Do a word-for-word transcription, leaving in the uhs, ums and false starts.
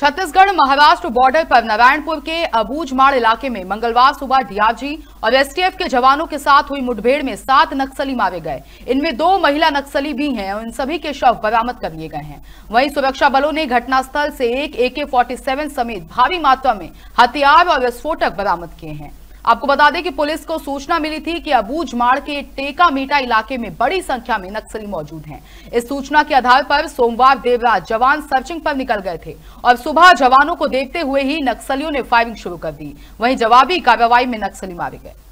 Chhattisgarh Maharashtra border पर नारायणपुर के अबूझमाड़ इलाके में मंगलवार सुबह डीआरजी और एसटीएफ के जवानों के साथ हुई मुठभेड़ में सात नक्सली मारे गए। इनमें दो महिला नक्सली भी हैं और इन सभी के शव बरामद कर लिए गए हैं। वहीं सुरक्षा बलों ने घटनास्थल से एक एके सैंतालीस समेत भारी मात्रा में हथियार और विस्फोटक बरामद किए हैं। आपको बता दें कि पुलिस को सूचना मिली थी कि अबूझमाड़ के टेका मीटा इलाके में बड़ी संख्या में नक्सली मौजूद हैं। इस सूचना के आधार पर सोमवार देर रात जवान सर्चिंग पर निकल गए थे और सुबह जवानों को देखते हुए ही नक्सलियों ने फायरिंग शुरू कर दी। वहीं जवाबी कार्रवाई में नक्सली मारे गए।